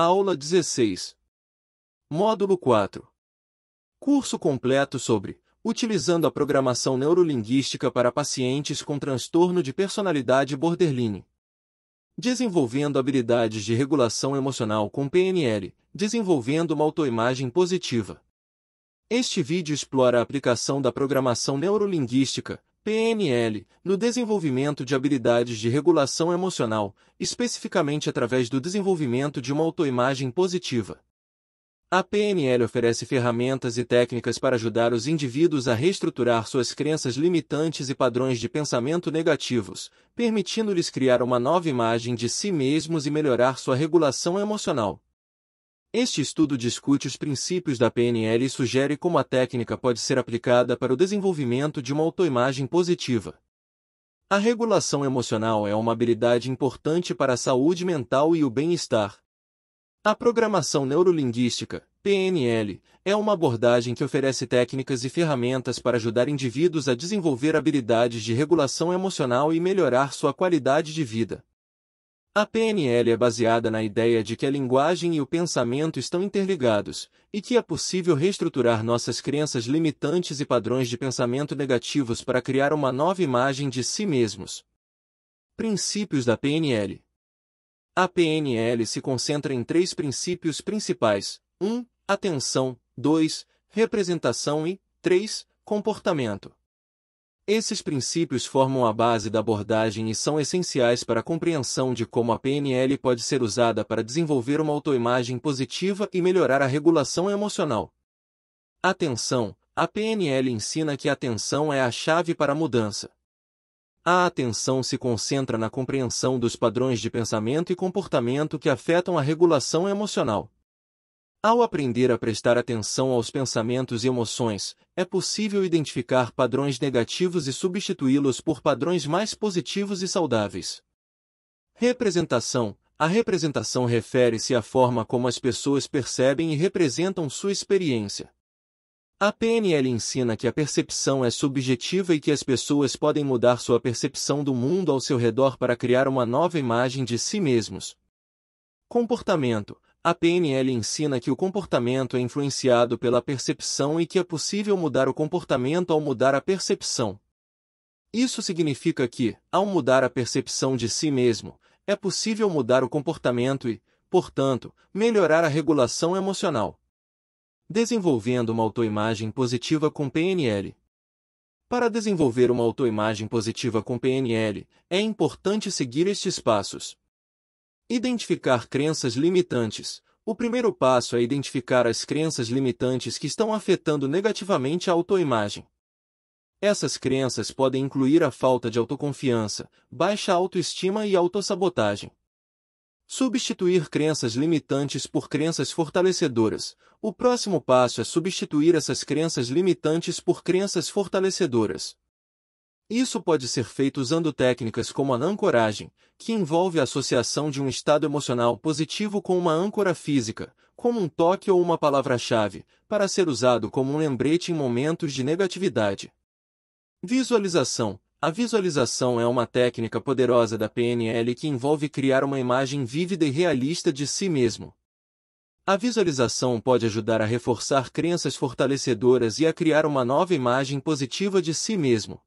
Aula 16. Módulo 4. Curso completo sobre Utilizando a Programação Neurolinguística para Pacientes com Transtorno de Personalidade Borderline. Desenvolvendo habilidades de regulação emocional com PNL, desenvolvendo uma autoimagem positiva. Este vídeo explora a aplicação da Programação Neurolinguística, PNL, no desenvolvimento de habilidades de regulação emocional, especificamente através do desenvolvimento de uma autoimagem positiva. A PNL oferece ferramentas e técnicas para ajudar os indivíduos a reestruturar suas crenças limitantes e padrões de pensamento negativos, permitindo-lhes criar uma nova imagem de si mesmos e melhorar sua regulação emocional. Este estudo discute os princípios da PNL e sugere como a técnica pode ser aplicada para o desenvolvimento de uma autoimagem positiva. A regulação emocional é uma habilidade importante para a saúde mental e o bem-estar. A programação neurolinguística, PNL, é uma abordagem que oferece técnicas e ferramentas para ajudar indivíduos a desenvolver habilidades de regulação emocional e melhorar sua qualidade de vida. A PNL é baseada na ideia de que a linguagem e o pensamento estão interligados, e que é possível reestruturar nossas crenças limitantes e padrões de pensamento negativos para criar uma nova imagem de si mesmos. Princípios da PNL. A PNL se concentra em três princípios principais: 1. Atenção, 2. Representação e 3. Comportamento. Esses princípios formam a base da abordagem e são essenciais para a compreensão de como a PNL pode ser usada para desenvolver uma autoimagem positiva e melhorar a regulação emocional. Atenção. A PNL ensina que a atenção é a chave para a mudança. A atenção se concentra na compreensão dos padrões de pensamento e comportamento que afetam a regulação emocional. Ao aprender a prestar atenção aos pensamentos e emoções, é possível identificar padrões negativos e substituí-los por padrões mais positivos e saudáveis. Representação. A representação refere-se à forma como as pessoas percebem e representam sua experiência. A PNL ensina que a percepção é subjetiva e que as pessoas podem mudar sua percepção do mundo ao seu redor para criar uma nova imagem de si mesmos. Comportamento. A PNL ensina que o comportamento é influenciado pela percepção e que é possível mudar o comportamento ao mudar a percepção. Isso significa que, ao mudar a percepção de si mesmo, é possível mudar o comportamento e, portanto, melhorar a regulação emocional. Desenvolvendo uma autoimagem positiva com PNL. Para desenvolver uma autoimagem positiva com PNL, é importante seguir estes passos. Identificar crenças limitantes. O primeiro passo é identificar as crenças limitantes que estão afetando negativamente a autoimagem. Essas crenças podem incluir a falta de autoconfiança, baixa autoestima e autossabotagem. Substituir crenças limitantes por crenças fortalecedoras. O próximo passo é substituir essas crenças limitantes por crenças fortalecedoras. Isso pode ser feito usando técnicas como a ancoragem, que envolve a associação de um estado emocional positivo com uma âncora física, como um toque ou uma palavra-chave, para ser usado como um lembrete em momentos de negatividade. Visualização. A visualização é uma técnica poderosa da PNL que envolve criar uma imagem vívida e realista de si mesmo. A visualização pode ajudar a reforçar crenças fortalecedoras e a criar uma nova imagem positiva de si mesmo.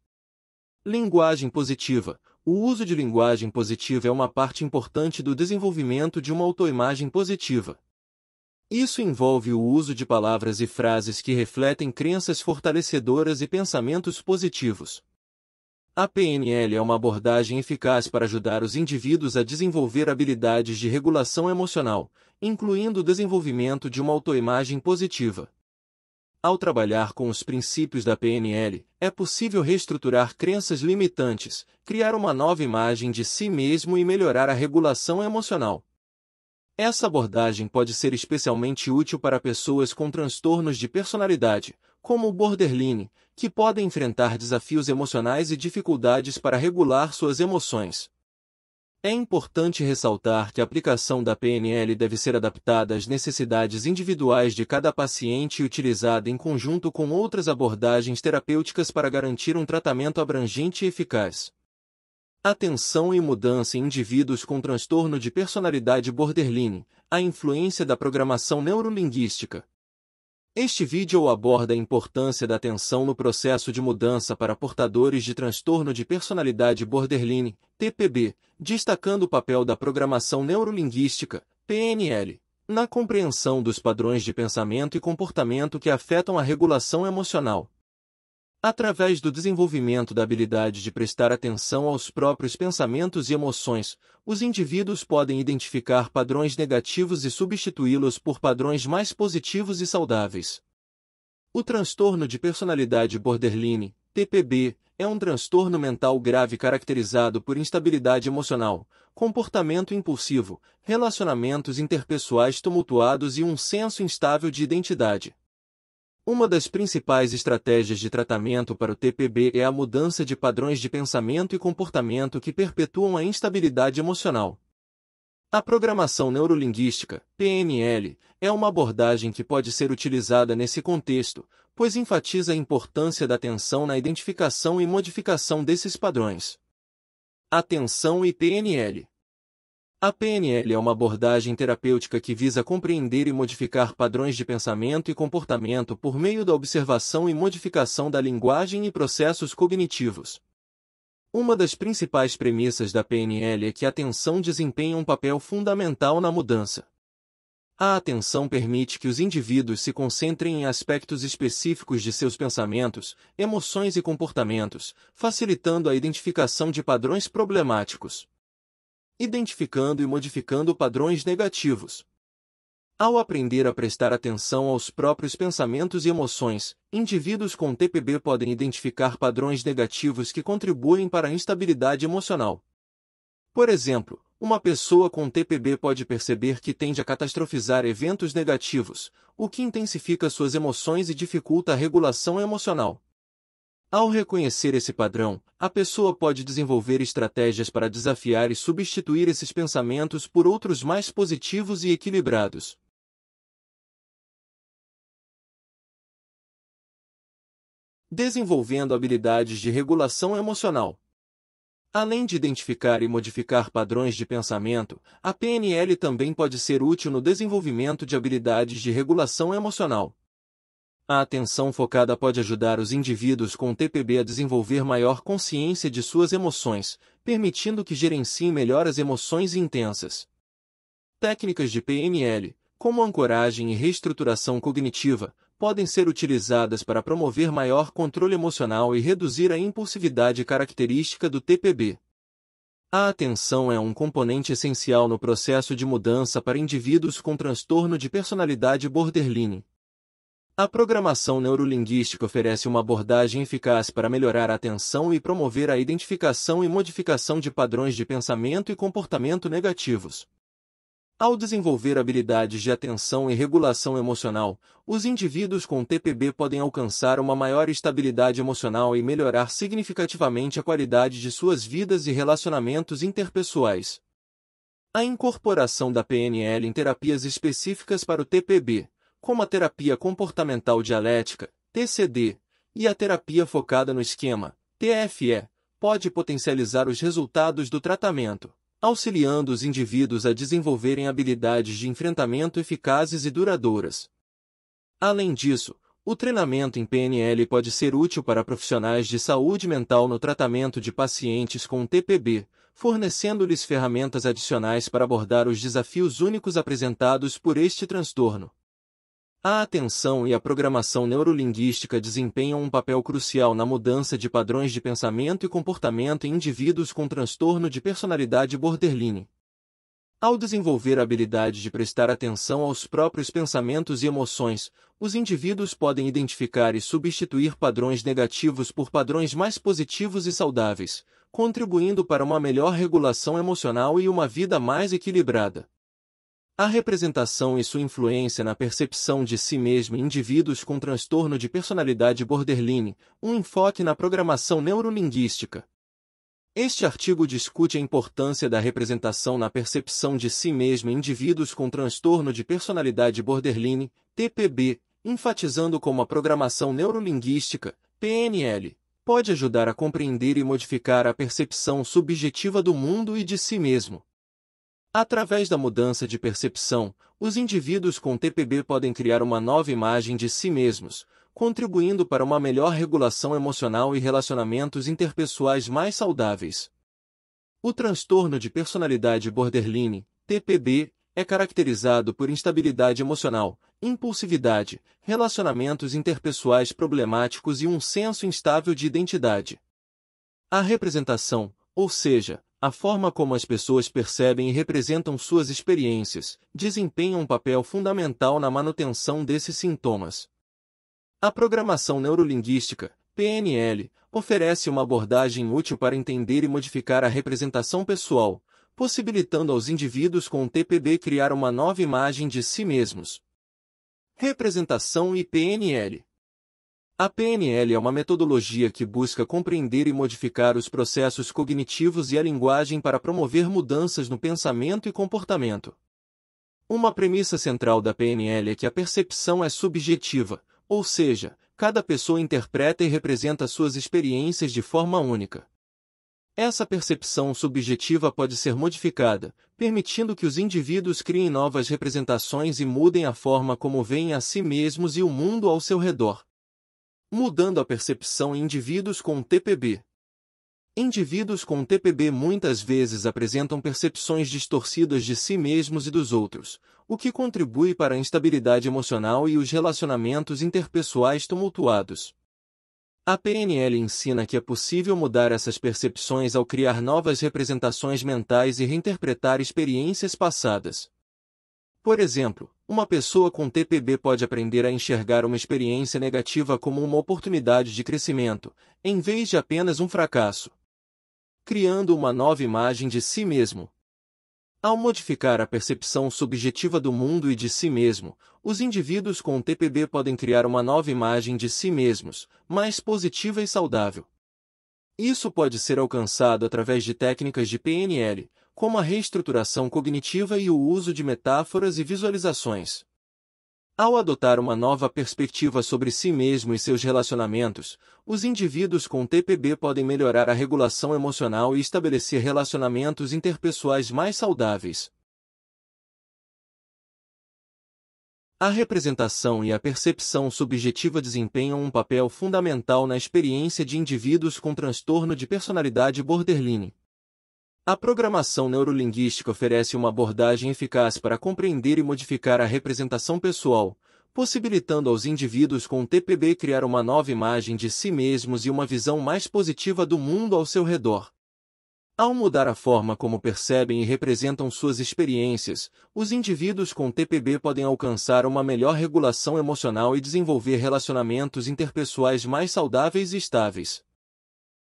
Linguagem positiva. O uso de linguagem positiva é uma parte importante do desenvolvimento de uma autoimagem positiva. Isso envolve o uso de palavras e frases que refletem crenças fortalecedoras e pensamentos positivos. A PNL é uma abordagem eficaz para ajudar os indivíduos a desenvolver habilidades de regulação emocional, incluindo o desenvolvimento de uma autoimagem positiva. Ao trabalhar com os princípios da PNL, é possível reestruturar crenças limitantes, criar uma nova imagem de si mesmo e melhorar a regulação emocional. Essa abordagem pode ser especialmente útil para pessoas com transtornos de personalidade, como o borderline, que podem enfrentar desafios emocionais e dificuldades para regular suas emoções. É importante ressaltar que a aplicação da PNL deve ser adaptada às necessidades individuais de cada paciente e utilizada em conjunto com outras abordagens terapêuticas para garantir um tratamento abrangente e eficaz. Atenção e mudança em indivíduos com transtorno de personalidade borderline. A influência da programação neurolinguística. Este vídeo aborda a importância da atenção no processo de mudança para portadores de transtorno de personalidade borderline, TPB, destacando o papel da programação neurolinguística, PNL, na compreensão dos padrões de pensamento e comportamento que afetam a regulação emocional. Através do desenvolvimento da habilidade de prestar atenção aos próprios pensamentos e emoções, os indivíduos podem identificar padrões negativos e substituí-los por padrões mais positivos e saudáveis. O transtorno de personalidade borderline, TPB, é um transtorno mental grave caracterizado por instabilidade emocional, comportamento impulsivo, relacionamentos interpessoais tumultuados e um senso instável de identidade. Uma das principais estratégias de tratamento para o TPB é a mudança de padrões de pensamento e comportamento que perpetuam a instabilidade emocional. A programação neurolinguística, PNL, é uma abordagem que pode ser utilizada nesse contexto, pois enfatiza a importância da atenção na identificação e modificação desses padrões. Atenção e PNL. A PNL é uma abordagem terapêutica que visa compreender e modificar padrões de pensamento e comportamento por meio da observação e modificação da linguagem e processos cognitivos. Uma das principais premissas da PNL é que a atenção desempenha um papel fundamental na mudança. A atenção permite que os indivíduos se concentrem em aspectos específicos de seus pensamentos, emoções e comportamentos, facilitando a identificação de padrões problemáticos. Identificando e modificando padrões negativos. Ao aprender a prestar atenção aos próprios pensamentos e emoções, indivíduos com TPB podem identificar padrões negativos que contribuem para a instabilidade emocional. Por exemplo, uma pessoa com TPB pode perceber que tende a catastrofizar eventos negativos, o que intensifica suas emoções e dificulta a regulação emocional. Ao reconhecer esse padrão, a pessoa pode desenvolver estratégias para desafiar e substituir esses pensamentos por outros mais positivos e equilibrados. Desenvolvendo habilidades de regulação emocional. Além de identificar e modificar padrões de pensamento, a PNL também pode ser útil no desenvolvimento de habilidades de regulação emocional. A atenção focada pode ajudar os indivíduos com TPB a desenvolver maior consciência de suas emoções, permitindo que gerenciem melhor as emoções intensas. Técnicas de PNL, como ancoragem e reestruturação cognitiva, podem ser utilizadas para promover maior controle emocional e reduzir a impulsividade característica do TPB. A atenção é um componente essencial no processo de mudança para indivíduos com transtorno de personalidade borderline. A programação neurolinguística oferece uma abordagem eficaz para melhorar a atenção e promover a identificação e modificação de padrões de pensamento e comportamento negativos. Ao desenvolver habilidades de atenção e regulação emocional, os indivíduos com TPB podem alcançar uma maior estabilidade emocional e melhorar significativamente a qualidade de suas vidas e relacionamentos interpessoais. A incorporação da PNL em terapias específicas para o TPB, como a terapia comportamental dialética, TCD, e a terapia focada no esquema, TFE, pode potencializar os resultados do tratamento, auxiliando os indivíduos a desenvolverem habilidades de enfrentamento eficazes e duradouras. Além disso, o treinamento em PNL pode ser útil para profissionais de saúde mental no tratamento de pacientes com TPB, fornecendo-lhes ferramentas adicionais para abordar os desafios únicos apresentados por este transtorno. A atenção e a programação neurolinguística desempenham um papel crucial na mudança de padrões de pensamento e comportamento em indivíduos com transtorno de personalidade borderline. Ao desenvolver a habilidade de prestar atenção aos próprios pensamentos e emoções, os indivíduos podem identificar e substituir padrões negativos por padrões mais positivos e saudáveis, contribuindo para uma melhor regulação emocional e uma vida mais equilibrada. A representação e sua influência na percepção de si mesmo em indivíduos com transtorno de personalidade borderline, um enfoque na programação neurolinguística. Este artigo discute a importância da representação na percepção de si mesmo em indivíduos com transtorno de personalidade borderline, TPB, enfatizando como a programação neurolinguística, PNL, pode ajudar a compreender e modificar a percepção subjetiva do mundo e de si mesmo. Através da mudança de percepção, os indivíduos com TPB podem criar uma nova imagem de si mesmos, contribuindo para uma melhor regulação emocional e relacionamentos interpessoais mais saudáveis. O transtorno de personalidade borderline, TPB, é caracterizado por instabilidade emocional, impulsividade, relacionamentos interpessoais problemáticos e um senso instável de identidade. A representação, ou seja, a forma como as pessoas percebem e representam suas experiências, desempenha um papel fundamental na manutenção desses sintomas. A programação neurolinguística, PNL, oferece uma abordagem útil para entender e modificar a representação pessoal, possibilitando aos indivíduos com TPB criar uma nova imagem de si mesmos. Representação e PNL. A PNL é uma metodologia que busca compreender e modificar os processos cognitivos e a linguagem para promover mudanças no pensamento e comportamento. Uma premissa central da PNL é que a percepção é subjetiva, ou seja, cada pessoa interpreta e representa suas experiências de forma única. Essa percepção subjetiva pode ser modificada, permitindo que os indivíduos criem novas representações e mudem a forma como veem a si mesmos e o mundo ao seu redor. Mudando a percepção em indivíduos com TPB. Indivíduos com TPB muitas vezes apresentam percepções distorcidas de si mesmos e dos outros, o que contribui para a instabilidade emocional e os relacionamentos interpessoais tumultuados. A PNL ensina que é possível mudar essas percepções ao criar novas representações mentais e reinterpretar experiências passadas. Por exemplo, uma pessoa com TPB pode aprender a enxergar uma experiência negativa como uma oportunidade de crescimento, em vez de apenas um fracasso, criando uma nova imagem de si mesmo. Ao modificar a percepção subjetiva do mundo e de si mesmo, os indivíduos com TPB podem criar uma nova imagem de si mesmos, mais positiva e saudável. Isso pode ser alcançado através de técnicas de PNL, como a reestruturação cognitiva e o uso de metáforas e visualizações. Ao adotar uma nova perspectiva sobre si mesmo e seus relacionamentos, os indivíduos com TPB podem melhorar a regulação emocional e estabelecer relacionamentos interpessoais mais saudáveis. A representação e a percepção subjetiva desempenham um papel fundamental na experiência de indivíduos com transtorno de personalidade borderline. A programação neurolinguística oferece uma abordagem eficaz para compreender e modificar a representação pessoal, possibilitando aos indivíduos com TPB criar uma nova imagem de si mesmos e uma visão mais positiva do mundo ao seu redor. Ao mudar a forma como percebem e representam suas experiências, os indivíduos com TPB podem alcançar uma melhor regulação emocional e desenvolver relacionamentos interpessoais mais saudáveis e estáveis.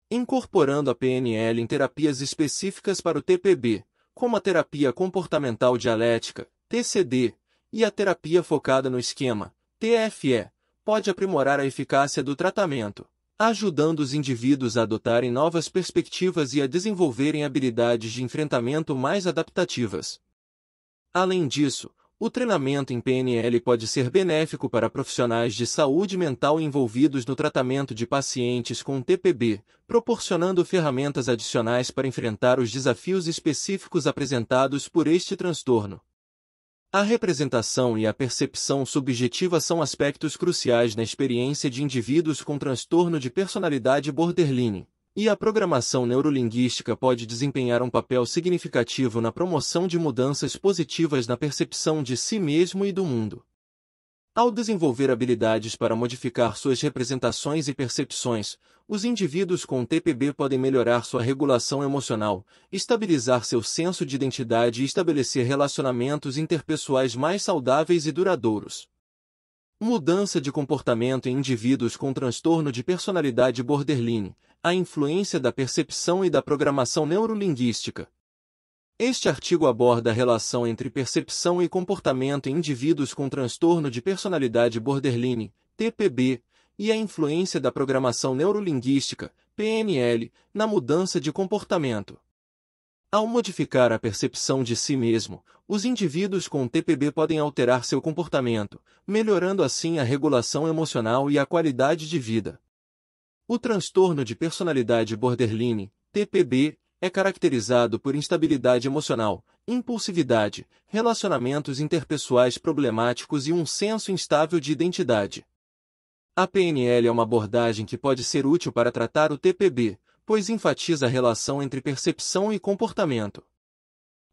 Incorporando a PNL em terapias específicas para o TPB, como a terapia comportamental dialética, TCD, e a terapia focada no esquema, TFE, pode aprimorar a eficácia do tratamento, ajudando os indivíduos a adotarem novas perspectivas e a desenvolverem habilidades de enfrentamento mais adaptativas. Além disso, o treinamento em PNL pode ser benéfico para profissionais de saúde mental envolvidos no tratamento de pacientes com TPB, proporcionando ferramentas adicionais para enfrentar os desafios específicos apresentados por este transtorno. A representação e a percepção subjetiva são aspectos cruciais na experiência de indivíduos com transtorno de personalidade borderline, e a programação neurolinguística pode desempenhar um papel significativo na promoção de mudanças positivas na percepção de si mesmo e do mundo. Ao desenvolver habilidades para modificar suas representações e percepções, os indivíduos com TPB podem melhorar sua regulação emocional, estabilizar seu senso de identidade e estabelecer relacionamentos interpessoais mais saudáveis e duradouros. Mudança de comportamento em indivíduos com transtorno de personalidade borderline, a influência da percepção e da programação neurolinguística. Este artigo aborda a relação entre percepção e comportamento em indivíduos com transtorno de personalidade borderline, TPB, e a influência da programação neurolinguística, PNL, na mudança de comportamento. Ao modificar a percepção de si mesmo, os indivíduos com TPB podem alterar seu comportamento, melhorando assim a regulação emocional e a qualidade de vida. O transtorno de personalidade borderline, TPB, é caracterizado por instabilidade emocional, impulsividade, relacionamentos interpessoais problemáticos e um senso instável de identidade. A PNL é uma abordagem que pode ser útil para tratar o TPB, pois enfatiza a relação entre percepção e comportamento.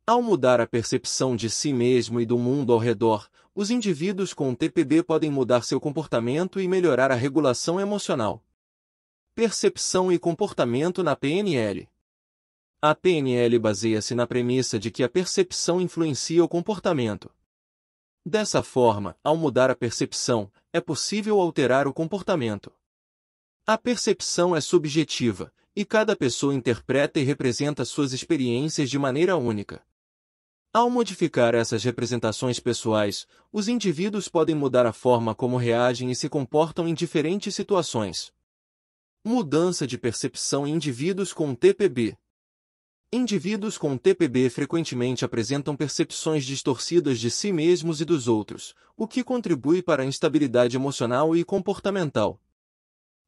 Ao mudar a percepção de si mesmo e do mundo ao redor, os indivíduos com TPB podem mudar seu comportamento e melhorar a regulação emocional. Percepção e comportamento na PNL. A PNL baseia-se na premissa de que a percepção influencia o comportamento. Dessa forma, ao mudar a percepção, é possível alterar o comportamento. A percepção é subjetiva, e cada pessoa interpreta e representa suas experiências de maneira única. Ao modificar essas representações pessoais, os indivíduos podem mudar a forma como reagem e se comportam em diferentes situações. Mudança de percepção em indivíduos com TPB. Indivíduos com TPB frequentemente apresentam percepções distorcidas de si mesmos e dos outros, o que contribui para a instabilidade emocional e comportamental.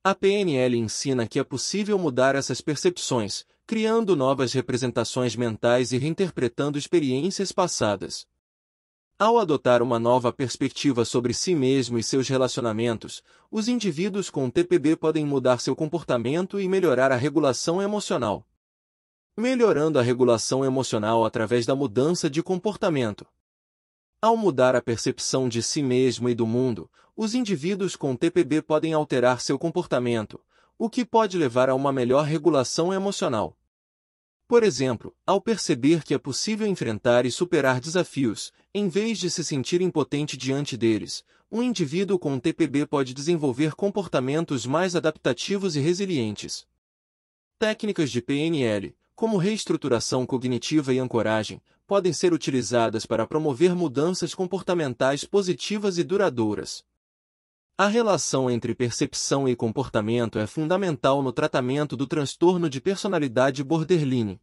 A PNL ensina que é possível mudar essas percepções, criando novas representações mentais e reinterpretando experiências passadas. Ao adotar uma nova perspectiva sobre si mesmo e seus relacionamentos, os indivíduos com TPB podem mudar seu comportamento e melhorar a regulação emocional. Melhorando a regulação emocional através da mudança de comportamento. Ao mudar a percepção de si mesmo e do mundo, os indivíduos com TPB podem alterar seu comportamento, o que pode levar a uma melhor regulação emocional. Por exemplo, ao perceber que é possível enfrentar e superar desafios, em vez de se sentir impotente diante deles, um indivíduo com TPB pode desenvolver comportamentos mais adaptativos e resilientes. Técnicas de PNL, como reestruturação cognitiva e ancoragem, podem ser utilizadas para promover mudanças comportamentais positivas e duradouras. A relação entre percepção e comportamento é fundamental no tratamento do transtorno de personalidade borderline.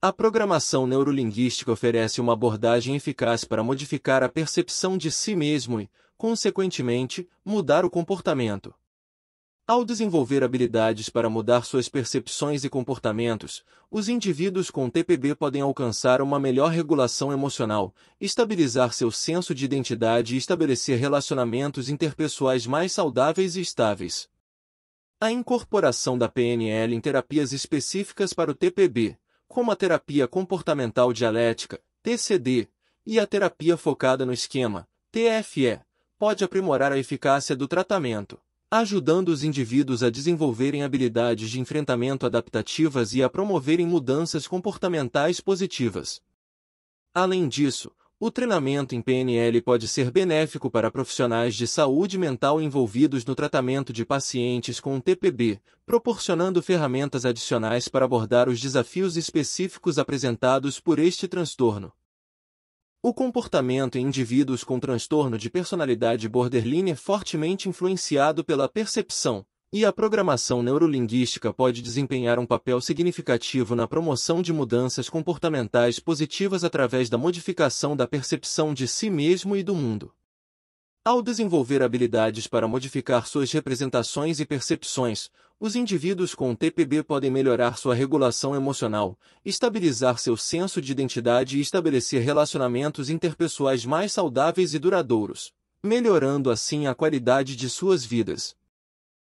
A programação neurolinguística oferece uma abordagem eficaz para modificar a percepção de si mesmo e, consequentemente, mudar o comportamento. Ao desenvolver habilidades para mudar suas percepções e comportamentos, os indivíduos com TPB podem alcançar uma melhor regulação emocional, estabilizar seu senso de identidade e estabelecer relacionamentos interpessoais mais saudáveis e estáveis. A incorporação da PNL em terapias específicas para o TPB, como a terapia comportamental dialética, TCD, e a terapia focada no esquema, TFE, pode aprimorar a eficácia do tratamento, ajudando os indivíduos a desenvolverem habilidades de enfrentamento adaptativas e a promoverem mudanças comportamentais positivas. Além disso, o treinamento em PNL pode ser benéfico para profissionais de saúde mental envolvidos no tratamento de pacientes com TPB, proporcionando ferramentas adicionais para abordar os desafios específicos apresentados por este transtorno. O comportamento em indivíduos com transtorno de personalidade borderline é fortemente influenciado pela percepção, e a programação neurolinguística pode desempenhar um papel significativo na promoção de mudanças comportamentais positivas através da modificação da percepção de si mesmo e do mundo. Ao desenvolver habilidades para modificar suas representações e percepções, os indivíduos com TPB podem melhorar sua regulação emocional, estabilizar seu senso de identidade e estabelecer relacionamentos interpessoais mais saudáveis e duradouros, melhorando assim a qualidade de suas vidas.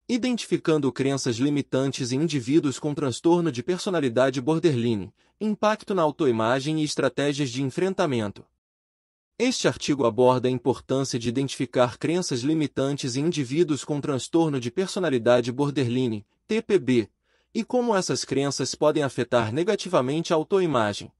Identificando crenças limitantes em indivíduos com transtorno de personalidade borderline, impacto na autoimagem e estratégias de enfrentamento. Este artigo aborda a importância de identificar crenças limitantes em indivíduos com transtorno de personalidade borderline, TPB, e como essas crenças podem afetar negativamente a autoimagem.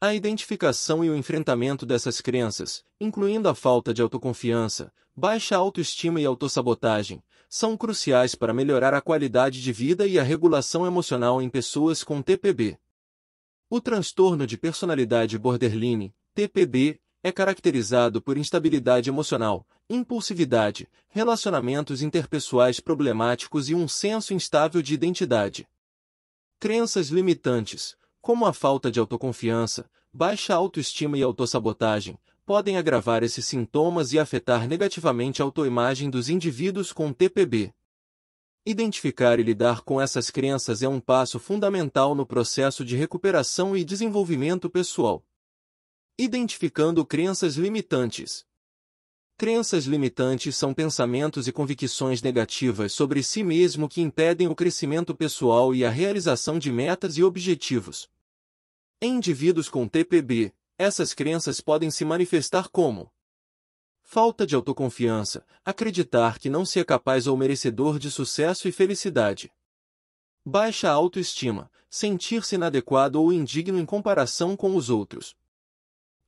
A identificação e o enfrentamento dessas crenças, incluindo a falta de autoconfiança, baixa autoestima e autossabotagem, são cruciais para melhorar a qualidade de vida e a regulação emocional em pessoas com TPB. O transtorno de personalidade borderline, TPB, é caracterizado por instabilidade emocional, impulsividade, relacionamentos interpessoais problemáticos e um senso instável de identidade. Crenças limitantes, como a falta de autoconfiança, baixa autoestima e autossabotagem, podem agravar esses sintomas e afetar negativamente a autoimagem dos indivíduos com TPB. Identificar e lidar com essas crenças é um passo fundamental no processo de recuperação e desenvolvimento pessoal. Identificando crenças limitantes. Crenças limitantes são pensamentos e convicções negativas sobre si mesmo que impedem o crescimento pessoal e a realização de metas e objetivos. Em indivíduos com TPB, essas crenças podem se manifestar como falta de autoconfiança, acreditar que não se é capaz ou merecedor de sucesso e felicidade, baixa autoestima, sentir-se inadequado ou indigno em comparação com os outros,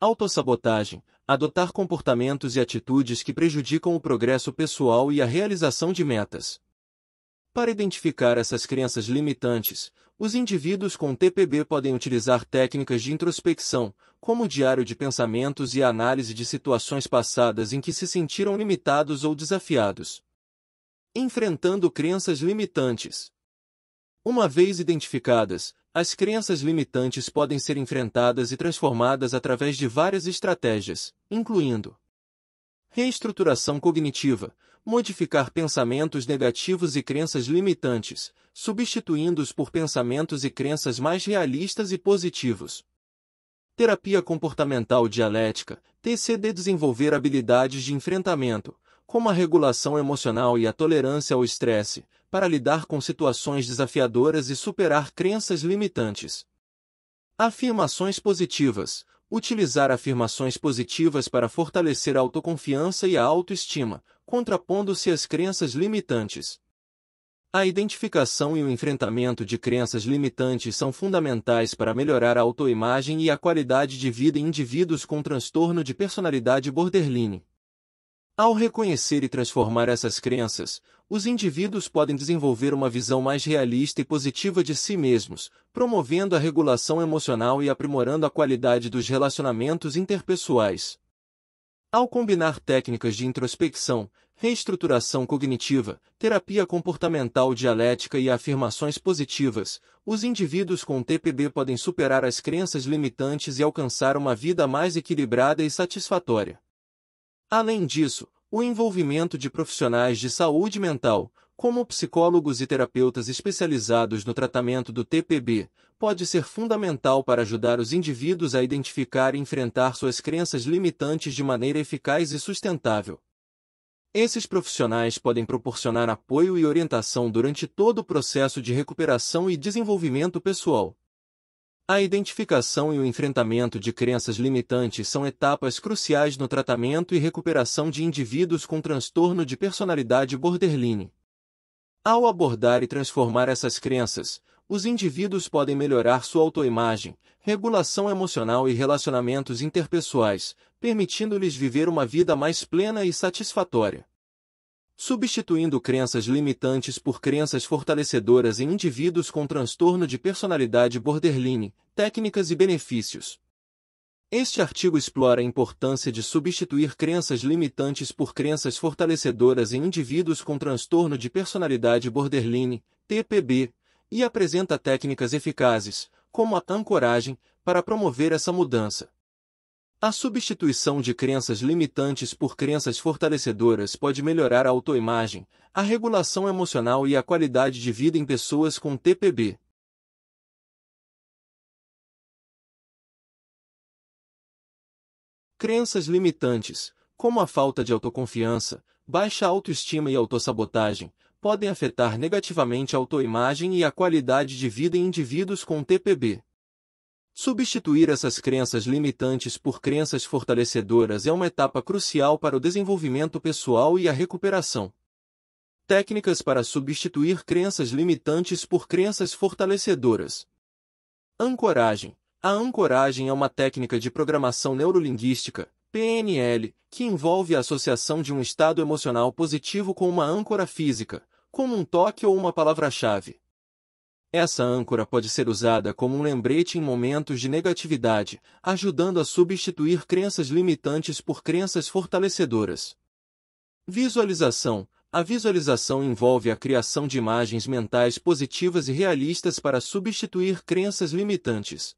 autossabotagem, adotar comportamentos e atitudes que prejudicam o progresso pessoal e a realização de metas. Para identificar essas crenças limitantes, os indivíduos com TPB podem utilizar técnicas de introspecção, como o diário de pensamentos e a análise de situações passadas em que se sentiram limitados ou desafiados. Enfrentando crenças limitantes. Uma vez identificadas, as crenças limitantes podem ser enfrentadas e transformadas através de várias estratégias, incluindo reestruturação cognitiva, modificar pensamentos negativos e crenças limitantes, substituindo-os por pensamentos e crenças mais realistas e positivos. Terapia comportamental dialética, TCD, desenvolver habilidades de enfrentamento, como a regulação emocional e a tolerância ao estresse, para lidar com situações desafiadoras e superar crenças limitantes. Afirmações positivas. Utilizar afirmações positivas para fortalecer a autoconfiança e a autoestima, contrapondo-se às crenças limitantes. A identificação e o enfrentamento de crenças limitantes são fundamentais para melhorar a autoimagem e a qualidade de vida em indivíduos com transtorno de personalidade borderline. Ao reconhecer e transformar essas crenças, os indivíduos podem desenvolver uma visão mais realista e positiva de si mesmos, promovendo a regulação emocional e aprimorando a qualidade dos relacionamentos interpessoais. Ao combinar técnicas de introspecção, reestruturação cognitiva, terapia comportamental dialética e afirmações positivas, os indivíduos com TPB podem superar as crenças limitantes e alcançar uma vida mais equilibrada e satisfatória. Além disso, o envolvimento de profissionais de saúde mental, como psicólogos e terapeutas especializados no tratamento do TPB, pode ser fundamental para ajudar os indivíduos a identificar e enfrentar suas crenças limitantes de maneira eficaz e sustentável. Esses profissionais podem proporcionar apoio e orientação durante todo o processo de recuperação e desenvolvimento pessoal. A identificação e o enfrentamento de crenças limitantes são etapas cruciais no tratamento e recuperação de indivíduos com transtorno de personalidade borderline. Ao abordar e transformar essas crenças, os indivíduos podem melhorar sua autoimagem, regulação emocional e relacionamentos interpessoais, permitindo-lhes viver uma vida mais plena e satisfatória. Substituindo crenças limitantes por crenças fortalecedoras em indivíduos com transtorno de personalidade borderline, técnicas e benefícios. Este artigo explora a importância de substituir crenças limitantes por crenças fortalecedoras em indivíduos com transtorno de personalidade borderline, TPB, e apresenta técnicas eficazes, como a ancoragem, para promover essa mudança. A substituição de crenças limitantes por crenças fortalecedoras pode melhorar a autoimagem, a regulação emocional e a qualidade de vida em pessoas com TPB. Crenças limitantes, como a falta de autoconfiança, baixa autoestima e autossabotagem, podem afetar negativamente a autoimagem e a qualidade de vida em indivíduos com TPB. Substituir essas crenças limitantes por crenças fortalecedoras é uma etapa crucial para o desenvolvimento pessoal e a recuperação. Técnicas para substituir crenças limitantes por crenças fortalecedoras. Ancoragem. A ancoragem é uma técnica de programação neurolinguística, PNL, que envolve a associação de um estado emocional positivo com uma âncora física, como um toque ou uma palavra-chave. Essa âncora pode ser usada como um lembrete em momentos de negatividade, ajudando a substituir crenças limitantes por crenças fortalecedoras. Visualização. A visualização envolve a criação de imagens mentais positivas e realistas para substituir crenças limitantes.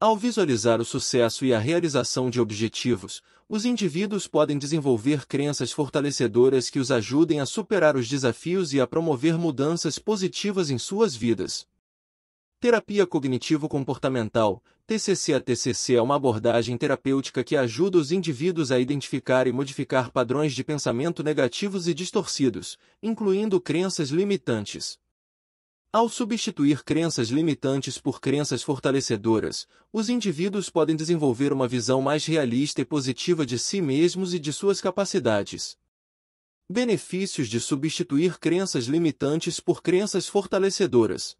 Ao visualizar o sucesso e a realização de objetivos, os indivíduos podem desenvolver crenças fortalecedoras que os ajudem a superar os desafios e a promover mudanças positivas em suas vidas. Terapia cognitivo-comportamental, TCC. A TCC é uma abordagem terapêutica que ajuda os indivíduos a identificar e modificar padrões de pensamento negativos e distorcidos, incluindo crenças limitantes. Ao substituir crenças limitantes por crenças fortalecedoras, os indivíduos podem desenvolver uma visão mais realista e positiva de si mesmos e de suas capacidades. Benefícios de substituir crenças limitantes por crenças fortalecedoras.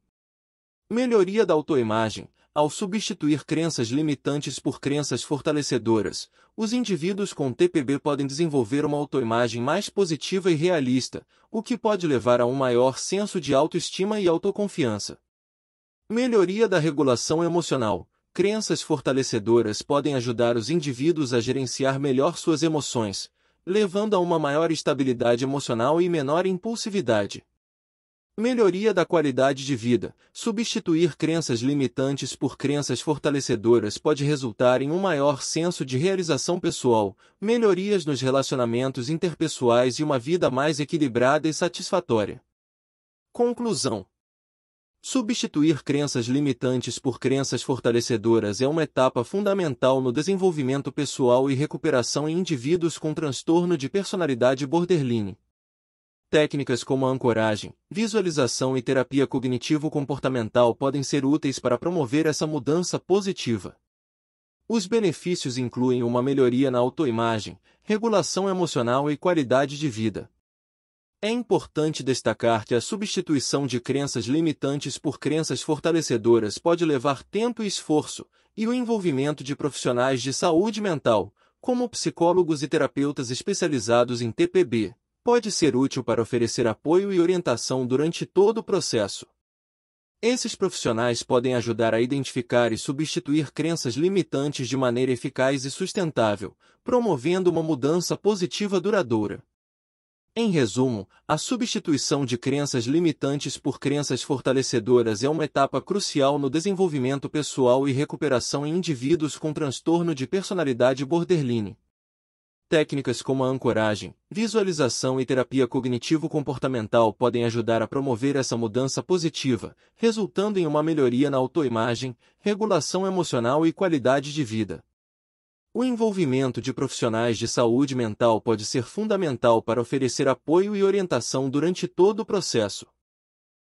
Melhoria da autoimagem. Ao substituir crenças limitantes por crenças fortalecedoras, os indivíduos com TPB podem desenvolver uma autoimagem mais positiva e realista, o que pode levar a um maior senso de autoestima e autoconfiança. Melhoria da regulação emocional. Crenças fortalecedoras podem ajudar os indivíduos a gerenciar melhor suas emoções, levando a uma maior estabilidade emocional e menor impulsividade. Melhoria da qualidade de vida. Substituir crenças limitantes por crenças fortalecedoras pode resultar em um maior senso de realização pessoal, melhorias nos relacionamentos interpessoais e uma vida mais equilibrada e satisfatória. Conclusão. Substituir crenças limitantes por crenças fortalecedoras é uma etapa fundamental no desenvolvimento pessoal e recuperação em indivíduos com transtorno de personalidade borderline. Técnicas como a ancoragem, visualização e terapia cognitivo-comportamental podem ser úteis para promover essa mudança positiva. Os benefícios incluem uma melhoria na autoimagem, regulação emocional e qualidade de vida. É importante destacar que a substituição de crenças limitantes por crenças fortalecedoras pode levar tempo e esforço, e o envolvimento de profissionais de saúde mental, como psicólogos e terapeutas especializados em TPB. Pode ser útil para oferecer apoio e orientação durante todo o processo. Esses profissionais podem ajudar a identificar e substituir crenças limitantes de maneira eficaz e sustentável, promovendo uma mudança positiva duradoura. Em resumo, a substituição de crenças limitantes por crenças fortalecedoras é uma etapa crucial no desenvolvimento pessoal e recuperação em indivíduos com transtorno de personalidade borderline. Técnicas como a ancoragem, visualização e terapia cognitivo-comportamental podem ajudar a promover essa mudança positiva, resultando em uma melhoria na autoimagem, regulação emocional e qualidade de vida. O envolvimento de profissionais de saúde mental pode ser fundamental para oferecer apoio e orientação durante todo o processo.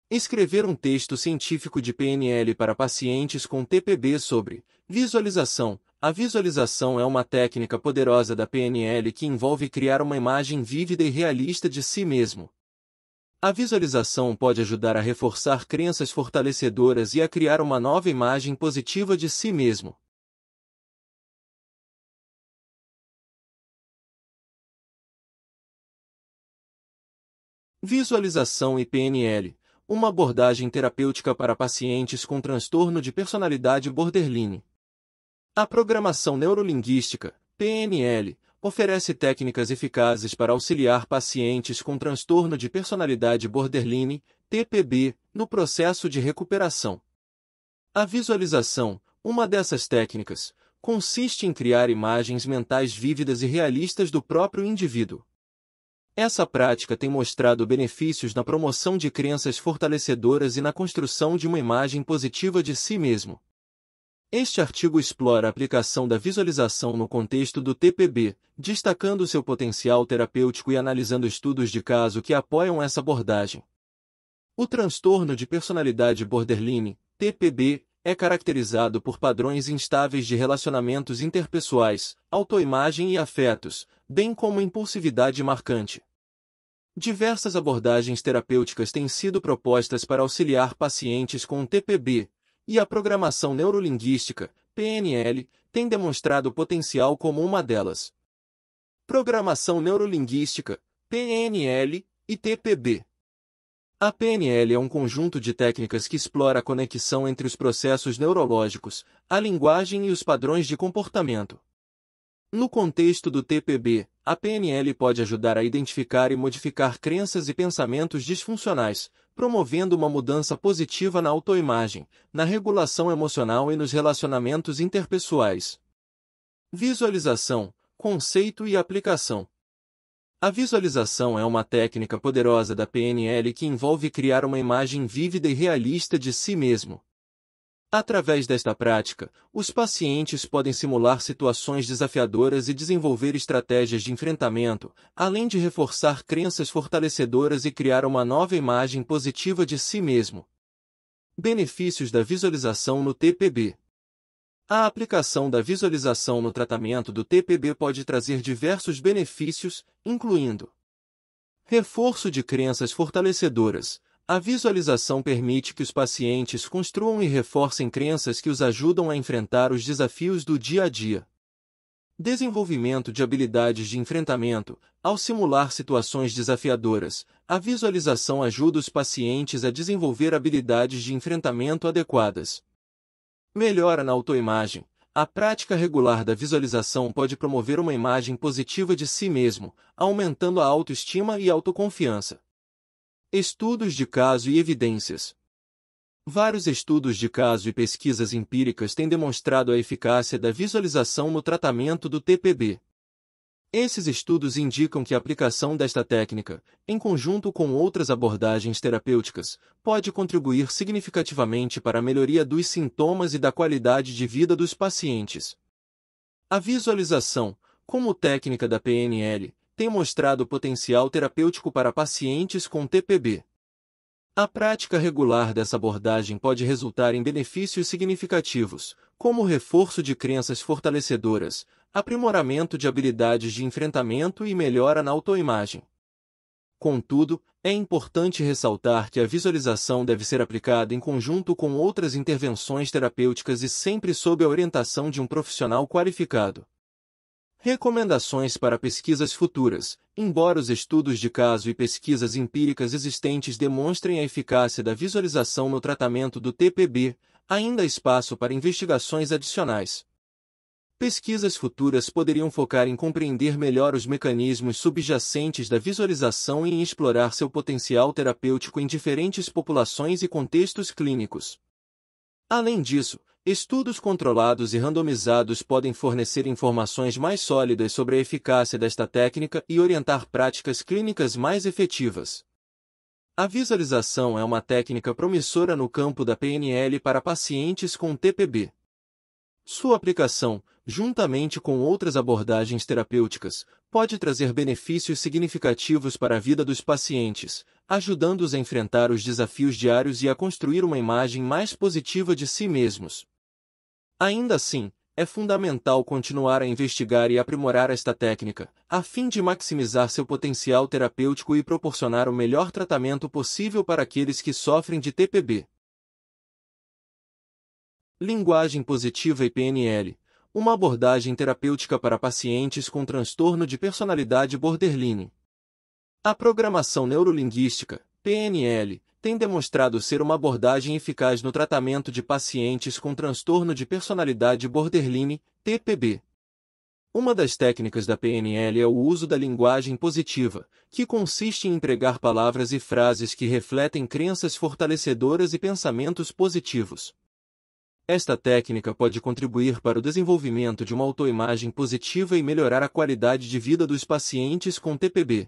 Escrever um texto científico de PNL para pacientes com TPB sobre visualização. A visualização é uma técnica poderosa da PNL que envolve criar uma imagem vívida e realista de si mesmo. A visualização pode ajudar a reforçar crenças fortalecedoras e a criar uma nova imagem positiva de si mesmo. Visualização e PNL, uma abordagem terapêutica para pacientes com transtorno de personalidade borderline. A programação neurolinguística, PNL, oferece técnicas eficazes para auxiliar pacientes com transtorno de personalidade borderline, TPB, no processo de recuperação. A visualização, uma dessas técnicas, consiste em criar imagens mentais vívidas e realistas do próprio indivíduo. Essa prática tem mostrado benefícios na promoção de crenças fortalecedoras e na construção de uma imagem positiva de si mesmo. Este artigo explora a aplicação da visualização no contexto do TPB, destacando seu potencial terapêutico e analisando estudos de caso que apoiam essa abordagem. O transtorno de personalidade borderline, TPB, é caracterizado por padrões instáveis de relacionamentos interpessoais, autoimagem e afetos, bem como impulsividade marcante. Diversas abordagens terapêuticas têm sido propostas para auxiliar pacientes com TPB, e a programação neurolinguística, PNL, tem demonstrado potencial como uma delas. Programação neurolinguística, PNL e TPB. A PNL é um conjunto de técnicas que explora a conexão entre os processos neurológicos, a linguagem e os padrões de comportamento. No contexto do TPB, a PNL pode ajudar a identificar e modificar crenças e pensamentos disfuncionais, promovendo uma mudança positiva na autoimagem, na regulação emocional e nos relacionamentos interpessoais. Visualização, conceito e aplicação. A visualização é uma técnica poderosa da PNL que envolve criar uma imagem vívida e realista de si mesmo. Através desta prática, os pacientes podem simular situações desafiadoras e desenvolver estratégias de enfrentamento, além de reforçar crenças fortalecedoras e criar uma nova imagem positiva de si mesmo. Benefícios da visualização no TPB. A aplicação da visualização no tratamento do TPB pode trazer diversos benefícios, incluindo reforço de crenças fortalecedoras. A visualização permite que os pacientes construam e reforcem crenças que os ajudam a enfrentar os desafios do dia a dia. Desenvolvimento de habilidades de enfrentamento. Ao simular situações desafiadoras, a visualização ajuda os pacientes a desenvolver habilidades de enfrentamento adequadas. Melhora na autoimagem. A prática regular da visualização pode promover uma imagem positiva de si mesmo, aumentando a autoestima e autoconfiança. Estudos de caso e evidências. Vários estudos de caso e pesquisas empíricas têm demonstrado a eficácia da visualização no tratamento do TPB. Esses estudos indicam que a aplicação desta técnica, em conjunto com outras abordagens terapêuticas, pode contribuir significativamente para a melhoria dos sintomas e da qualidade de vida dos pacientes. A visualização, como técnica da PNL, tem mostrado potencial terapêutico para pacientes com TPB. A prática regular dessa abordagem pode resultar em benefícios significativos, como o reforço de crenças fortalecedoras, aprimoramento de habilidades de enfrentamento e melhora na autoimagem. Contudo, é importante ressaltar que a visualização deve ser aplicada em conjunto com outras intervenções terapêuticas e sempre sob a orientação de um profissional qualificado. Recomendações para pesquisas futuras. Embora os estudos de caso e pesquisas empíricas existentes demonstrem a eficácia da visualização no tratamento do TPB, ainda há espaço para investigações adicionais. Pesquisas futuras poderiam focar em compreender melhor os mecanismos subjacentes da visualização e em explorar seu potencial terapêutico em diferentes populações e contextos clínicos. Além disso, estudos controlados e randomizados podem fornecer informações mais sólidas sobre a eficácia desta técnica e orientar práticas clínicas mais efetivas. A visualização é uma técnica promissora no campo da PNL para pacientes com TPB. Sua aplicação, juntamente com outras abordagens terapêuticas, pode trazer benefícios significativos para a vida dos pacientes, ajudando-os a enfrentar os desafios diários e a construir uma imagem mais positiva de si mesmos. Ainda assim, é fundamental continuar a investigar e aprimorar esta técnica, a fim de maximizar seu potencial terapêutico e proporcionar o melhor tratamento possível para aqueles que sofrem de TPB. Linguagem positiva e PNL, uma abordagem terapêutica para pacientes com transtorno de personalidade borderline. A programação neurolinguística, PNL, tem demonstrado ser uma abordagem eficaz no tratamento de pacientes com transtorno de personalidade borderline, TPB. Uma das técnicas da PNL é o uso da linguagem positiva, que consiste em empregar palavras e frases que refletem crenças fortalecedoras e pensamentos positivos. Esta técnica pode contribuir para o desenvolvimento de uma autoimagem positiva e melhorar a qualidade de vida dos pacientes com TPB.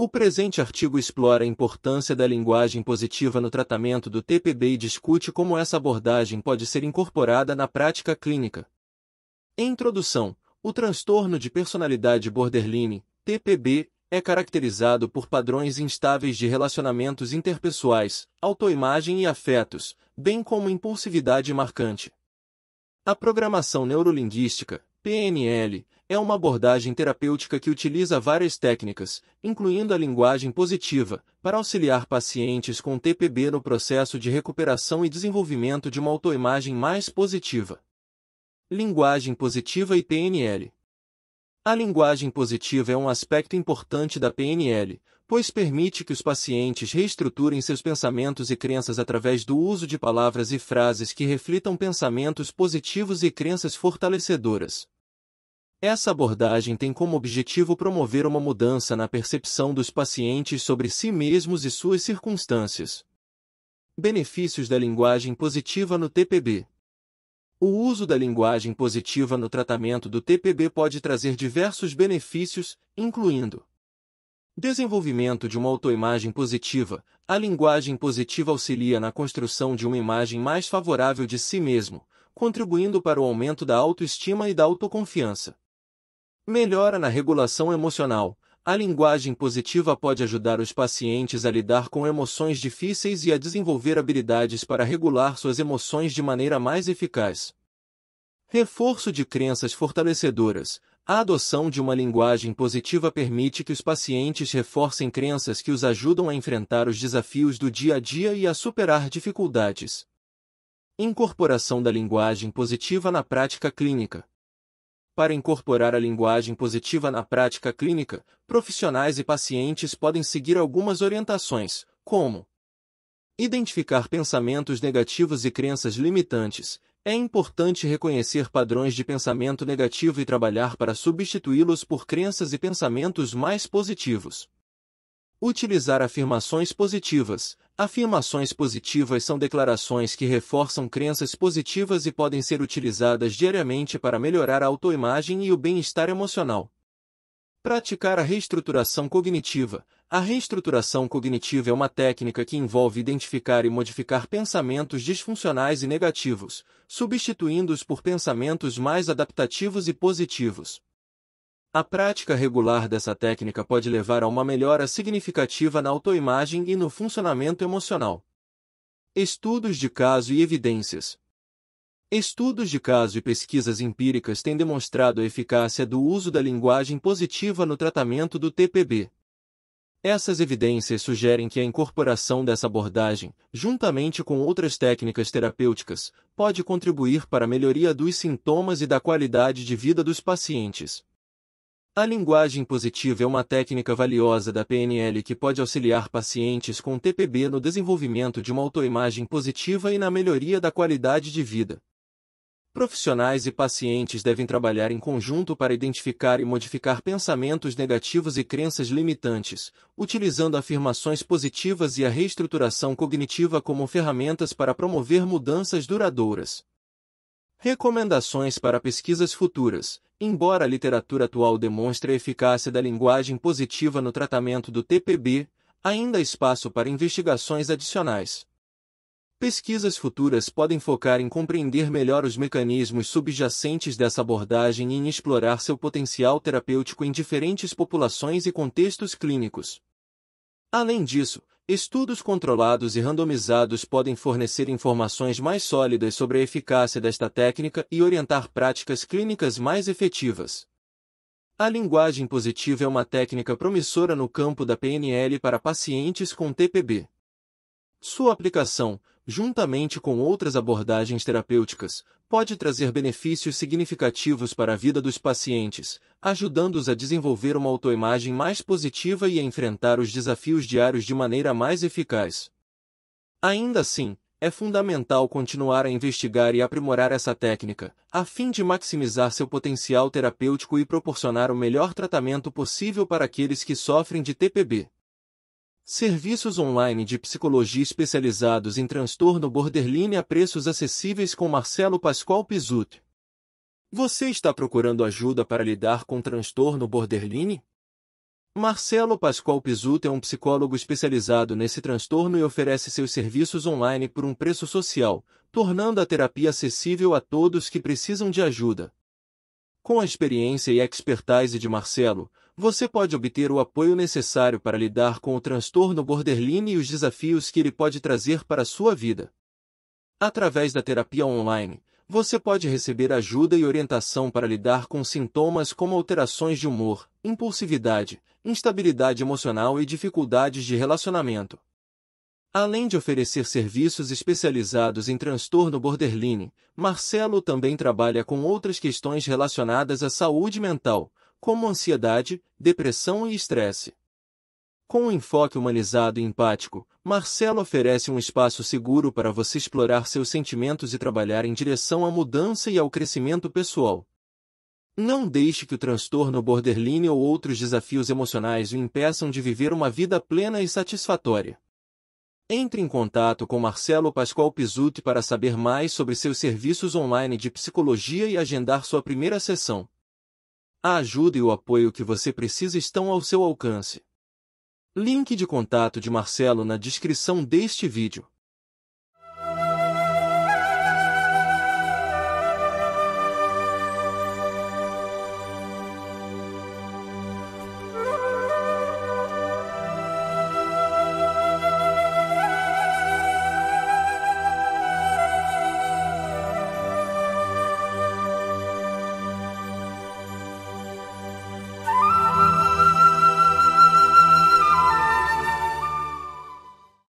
O presente artigo explora a importância da linguagem positiva no tratamento do TPB e discute como essa abordagem pode ser incorporada na prática clínica. Introdução: o transtorno de personalidade borderline, TPB, é caracterizado por padrões instáveis de relacionamentos interpessoais, autoimagem e afetos, bem como impulsividade marcante. A programação neurolinguística, PNL, é uma abordagem terapêutica que utiliza várias técnicas, incluindo a linguagem positiva, para auxiliar pacientes com TPB no processo de recuperação e desenvolvimento de uma autoimagem mais positiva. Linguagem positiva e PNL. A linguagem positiva é um aspecto importante da PNL, pois permite que os pacientes reestruturem seus pensamentos e crenças através do uso de palavras e frases que reflitam pensamentos positivos e crenças fortalecedoras. Essa abordagem tem como objetivo promover uma mudança na percepção dos pacientes sobre si mesmos e suas circunstâncias. Benefícios da linguagem positiva no TPB. O uso da linguagem positiva no tratamento do TPB pode trazer diversos benefícios, incluindo desenvolvimento de uma autoimagem positiva. A linguagem positiva auxilia na construção de uma imagem mais favorável de si mesmo, contribuindo para o aumento da autoestima e da autoconfiança. Melhora na regulação emocional. A linguagem positiva pode ajudar os pacientes a lidar com emoções difíceis e a desenvolver habilidades para regular suas emoções de maneira mais eficaz. Reforço de crenças fortalecedoras. A adoção de uma linguagem positiva permite que os pacientes reforcem crenças que os ajudam a enfrentar os desafios do dia a dia e a superar dificuldades. Incorporação da linguagem positiva na prática clínica. Para incorporar a linguagem positiva na prática clínica, profissionais e pacientes podem seguir algumas orientações, como identificar pensamentos negativos e crenças limitantes. É importante reconhecer padrões de pensamento negativo e trabalhar para substituí-los por crenças e pensamentos mais positivos. Utilizar afirmações positivas. Afirmações positivas são declarações que reforçam crenças positivas e podem ser utilizadas diariamente para melhorar a autoimagem e o bem-estar emocional. Praticar a reestruturação cognitiva. A reestruturação cognitiva é uma técnica que envolve identificar e modificar pensamentos disfuncionais e negativos, substituindo-os por pensamentos mais adaptativos e positivos. A prática regular dessa técnica pode levar a uma melhora significativa na autoimagem e no funcionamento emocional. Estudos de caso e evidências. Estudos de caso e pesquisas empíricas têm demonstrado a eficácia do uso da linguagem positiva no tratamento do TPB. Essas evidências sugerem que a incorporação dessa abordagem, juntamente com outras técnicas terapêuticas, pode contribuir para a melhoria dos sintomas e da qualidade de vida dos pacientes. A linguagem positiva é uma técnica valiosa da PNL que pode auxiliar pacientes com TPB no desenvolvimento de uma autoimagem positiva e na melhoria da qualidade de vida. Profissionais e pacientes devem trabalhar em conjunto para identificar e modificar pensamentos negativos e crenças limitantes, utilizando afirmações positivas e a reestruturação cognitiva como ferramentas para promover mudanças duradouras. Recomendações para pesquisas futuras. Embora a literatura atual demonstre a eficácia da linguagem positiva no tratamento do TPB, ainda há espaço para investigações adicionais. Pesquisas futuras podem focar em compreender melhor os mecanismos subjacentes dessa abordagem e em explorar seu potencial terapêutico em diferentes populações e contextos clínicos. Além disso, estudos controlados e randomizados podem fornecer informações mais sólidas sobre a eficácia desta técnica e orientar práticas clínicas mais efetivas. A linguagem positiva é uma técnica promissora no campo da PNL para pacientes com TPB. Sua aplicação, juntamente com outras abordagens terapêuticas, pode trazer benefícios significativos para a vida dos pacientes, ajudando-os a desenvolver uma autoimagem mais positiva e a enfrentar os desafios diários de maneira mais eficaz. Ainda assim, é fundamental continuar a investigar e aprimorar essa técnica, a fim de maximizar seu potencial terapêutico e proporcionar o melhor tratamento possível para aqueles que sofrem de TPB. Serviços online de psicologia especializados em transtorno borderline a preços acessíveis com Marcelo Paschoal Pizzut. Você está procurando ajuda para lidar com transtorno borderline? Marcelo Paschoal Pizzut é um psicólogo especializado nesse transtorno e oferece seus serviços online por um preço social, tornando a terapia acessível a todos que precisam de ajuda. Com a experiência e expertise de Marcelo, você pode obter o apoio necessário para lidar com o transtorno borderline e os desafios que ele pode trazer para a sua vida. Através da terapia online, você pode receber ajuda e orientação para lidar com sintomas como alterações de humor, impulsividade, instabilidade emocional e dificuldades de relacionamento. Além de oferecer serviços especializados em transtorno borderline, Marcelo também trabalha com outras questões relacionadas à saúde mental, como ansiedade, depressão e estresse. Com um enfoque humanizado e empático, Marcelo oferece um espaço seguro para você explorar seus sentimentos e trabalhar em direção à mudança e ao crescimento pessoal. Não deixe que o transtorno borderline ou outros desafios emocionais o impeçam de viver uma vida plena e satisfatória. Entre em contato com Marcelo Paschoal Pizzut para saber mais sobre seus serviços online de psicologia e agendar sua primeira sessão. A ajuda e o apoio que você precisa estão ao seu alcance. Link de contato de Marcelo na descrição deste vídeo.